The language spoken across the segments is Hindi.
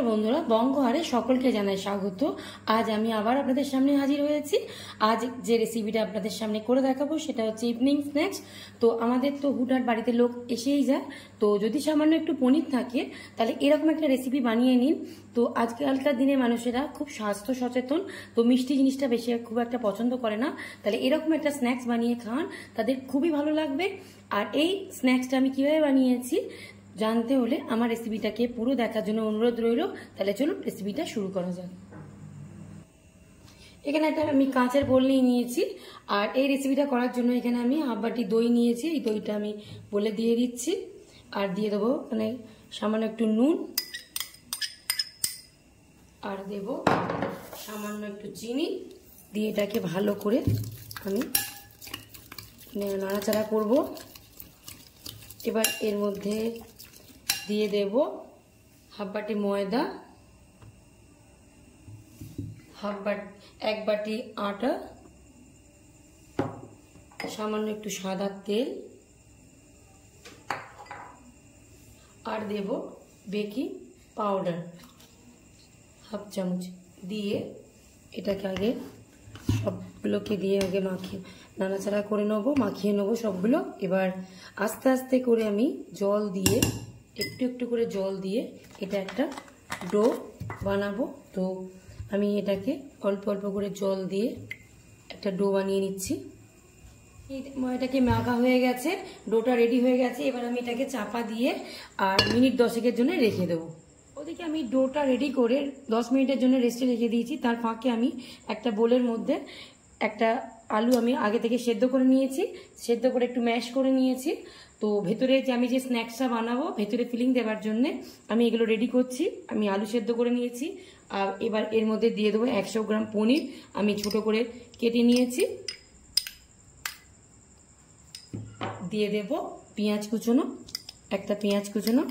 नमस्कार बंधुरा बंगहारे सकल के जानाई स्वागत। आज आमी आबार आपनादेर सामने हाजिर हयेछि। आज जे रेसिपिटा आपनादेर सामने करे देखाबो सेटा हच्छे इवनिंग स्नैक्स। तो आमादेर तो हुटाट बाड़ीते लोक एसेई जाय, तो जोदि सामान्य एकटु पनीर थाके ताहले एरकम एकटा रेसिपि बानिये निन। तो आजकालकार दिने मानुषेरा खूब स्वास्थ्य सचेतन, तो मिष्टि जिनिसटा बेशी खूब एकटा पछन्द करे ना, ताहले एरकम एकटा स्नैक्स बानिये खान, तादेर खूबई भालो लागबे। आर एई स्नैक्सटा आमी किभाबे बानियेछि जानते होले आमार रेसिपिटाके पुरो देखार जोन्नो अनुरोध रइलो। ताहले चलो रेसिपिटा शुरू करा जाक। एखाने एकटा आमी काचेर बोल निये नियेछि आर एई रेसिपिटा करार जोन्नो एखाने आमी हाफ बाटी दई नियेछि। एई दईटा आमी बोले दिये दिच्छि आर दिये देबो माने सामान्य एकटु नुन आर देबो सामान्य एकटु चिनि दिये एटाके भालो करे आमी नाड़ाचाड़ा करब। एबार एर मধ্যে दिए देव हाफ बाटी मयदा, एक बाटी आटा, सामान्य एकटु सादा तेल और देव बेकिंग पाउडार हाफ चामच दिए एटाके आगे सबগুলোকে दिए आगे माखिए नानाचाड़ा करे नेब, माखिए नेब सबগুলো। एबार आस्ते आस्ते करे आमी जल दिए एकटु एकटु करे जल दिए एटा एकटा डो बानाबो। तो आमी एटाके अल्प अल्प करे जल दिए एकटा डो बानिये निচ্ছি। এটাকে মাখা হয়ে গেছে, ডোটা রেডি হয়ে গেছে। এবার আমি এটাকে চাপা দিয়ে আর মিনিট 10 এর জন্য রেখে দেব। ওদিকে আমি ডোটা রেডি করে 10 মিনিটের জন্য রেস্টে রেখে দিয়েছি। তার ফাঁকে আমি একটা বোলের মধ্যে একটা আলু আমি আগে থেকে সেদ্ধ করে নিয়েছি, সেদ্ধ করে একটু ম্যাশ করে নিয়েছি। তো ভেতরে যে আমি যে স্ন্যাক্সটা বানাবো ভেতরে ফিলিং দেওয়ার জন্য আমি এগুলো রেডি করছি। আমি আলু সেদ্ধ করে নিয়েছি আর এবার এর মধ্যে দিয়ে দেবো 100 গ্রাম পনির আমি ছোট করে কেটে নিয়েছি। দিয়ে দেবো পেঁয়াজ কুচোনো, একটা পেঁয়াজ কুচোনো,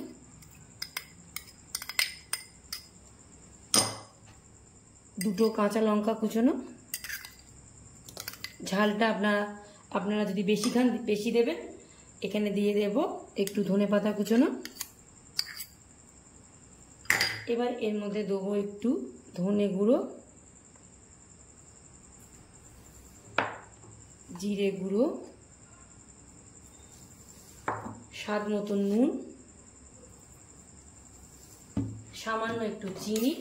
দুটো কাঁচা লঙ্কা কুচোনো। ঝালটা আপনারা আপনারা যদি বেশি খান বেশি দেবেন। এখানে দিয়ে দেব একটু ধনে পাতা কুচোনো। এবার এর মধ্যে দেবো একটু ধনে গুঁড়ো, জিরে গুঁড়ো, স্বাদ মতো নুন, সামান্য একটু চিনি,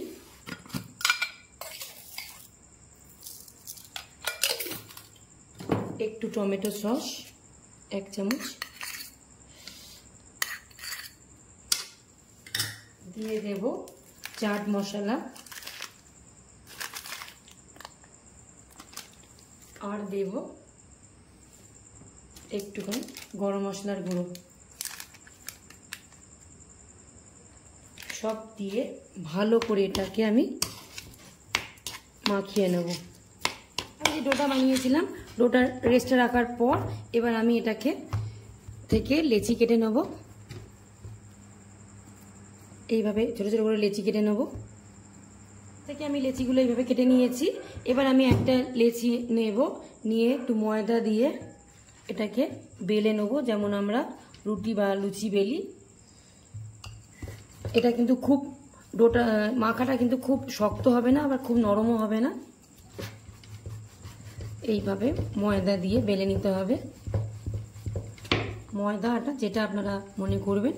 एक टमेटो सस एक चामच दिए देव, चाट मशाला और देव एकटू गरम मसलार गुड़ो सब दिए भालो करे एटाके आमी माखिए नेब। आमी डोटा बानिয়েছিলাম डोटा रेस्टे रखार पर एबार आमी एटाके थेके लेचि केटे नेब। एइभाबे छोटो छोटो करे लेचि केटे नेब। थेके आमी लेचिगुलो एइभाबे केटे निয়েছি। एबार आमी एकटा लेचि नेब, निয়ে একটু ময়দা দিয়ে এটাকে বেলে নেব, যেমন আমরা রুটি বা লুচি বেলি। এটা কিন্তু খুব ডোটা মাখাটা কিন্তু খুব শক্ত হবে না, আবার খুব নরমও হবে না। এইভাবে ময়দা দিয়ে বেলে নিতে হবে। ময়দা আটা যেটা আপনারা মনে করবেন।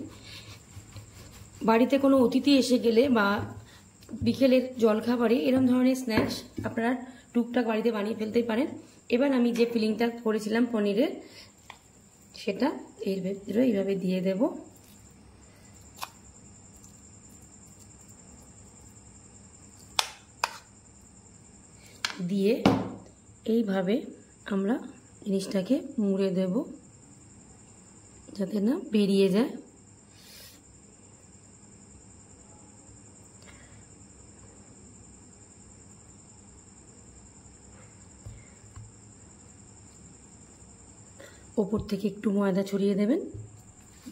বাড়িতে কোনো অতিথি এসে গেলে বা বিকেলের জলখাবারে এরকম ধরনের স্ন্যাক্স আপনারা টুকটাক বাড়িতে বানিয়ে ফেলতেই পারেন। এবার আমি যে ফিলিংটা করেছিলাম পনিরের সেটা এর ভেতরে এইভাবে দিয়ে দেব। দিয়ে এইভাবে আমরা জিনিসটাকে মুড়ে দেব যাতে না বেরিয়ে যায়। ওপর থেকে একটু ময়দা ছড়িয়ে দেবেন,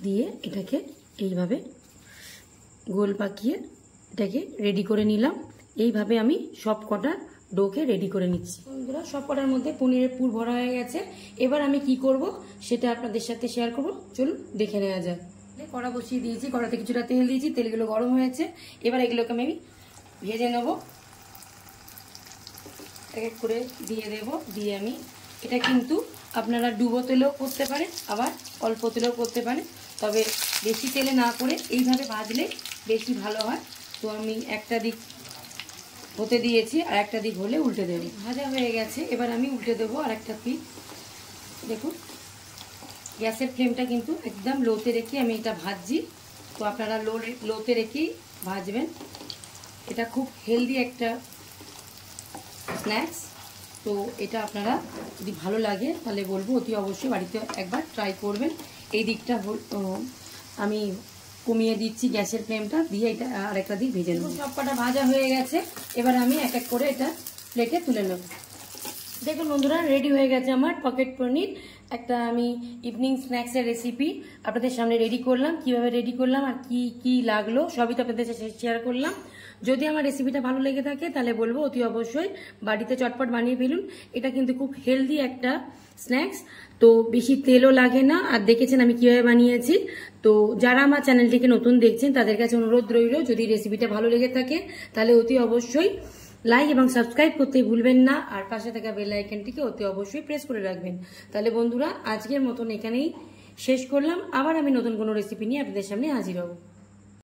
দিয়ে এটাকে এইভাবে গোল পাকিয়ে এটাকে রেডি করে নিলাম। এইভাবে আমি সব কটা ডোকে রেডি করে নিচ্ছি। বন্ধুরা সব কটার মধ্যে পনিরের পুর ভরা হয়ে গেছে। এবার আমি কি করব সেটা আপনাদের সাথে শেয়ার করব, চলুন দেখে নেওয়া যাক। कड़ा बसिए दिए कड़ाते कि तेल दिए तेलगुलो गरम हो एबारोके मैं भेजे नेब एक दिए देव दिए हमें ये क्योंकि अपनारा डुबो तेले करते आर अल्प तेले करते तब बेसि तेले ना ये भाजले बेसि भलो है। तो हमें एक दिक होते दिए एक दिक हम उल्टे देव भाजा हो गए एबार हमें उल्टे देव और एक पिस देखो गैसर फ्लेमटा किन्तु एकदम लोते रेखे हमें ये भाजी। तो अपनारा लोते रेखे भाजबें ये खूब हेल्दी एक स्नैक्स। तो ये अपनारा यदि भलो लागे ताहले बोलबो अति अवश्य बाड़ीते एक बार ट्राई करबें। ये दिकटा हमें कमिए दीची गैसर फ्लेमटा दिए आरेकटा दिक भेजे नेब। सबटा भाजा हो गेछे एबार आमी एक एक करे एटा प्लेटे तुले नेब। देखो बंधुरा रेडी हो गए हमार पकेट पनीर एक इवनिंग स्नैक्स रेसिपि अपन सामने रेडी कर लम। क्यों रेडी कर लम की लागलो सब ही तो अपन शेयर कर लम। যদি আমার রেসিপিটা ভালো লেগে থাকে তাহলে বলবো অতি অবশ্যই বাড়িতে চটপট বানিয়ে ফেলুন। এটা কিন্তু খুব হেলদি একটা স্ন্যাক্স, তো বেশি তেলও লাগে না। আর দেখেছেন আমি কিভাবে বানিয়েছি। তো যারা আমার চ্যানেলটিকে নতুন দেখছেন তাদের কাছে অনুরোধ রইল, যদি রেসিপিটা ভালো লেগে থাকে তাহলে অতি অবশ্যই লাইক এবং সাবস্ক্রাইব করতে ভুলবেন না। আর পাশে থাকা বেল আইকনটিকে অতি অবশ্যই প্রেস করে রাখবেন। তাহলে বন্ধুরা আজকের মতন এখানেই শেষ করলাম। আবার আমি নতুন কোনো রেসিপি নিয়ে আপনাদের সামনে হাজির হব।